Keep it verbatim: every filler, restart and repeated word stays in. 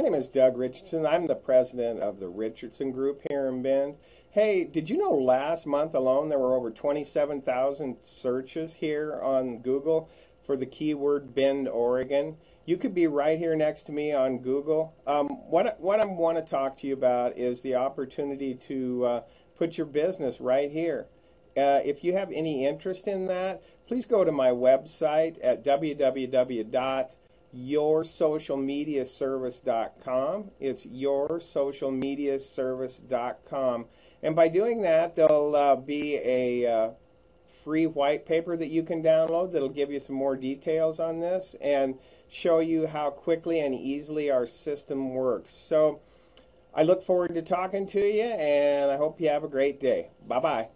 My name is Doug Richardson. I'm the president of the Richardson Group here in Bend. Hey, did you know last month alone there were over twenty-seven thousand searches here on Google for the keyword Bend, Oregon? You could be right here next to me on Google. Um, what, what I want to talk to you about is the opportunity to uh, put your business right here. Uh, if you have any interest in that, please go to my website at w w w dot your social media service dot com. It's your social media service dot com. And by doing that, there'll uh, be a uh, free white paper that you can download that'll give you some more details on this and show you how quickly and easily our system works. So I look forward to talking to you, and I hope you have a great day. Bye-bye.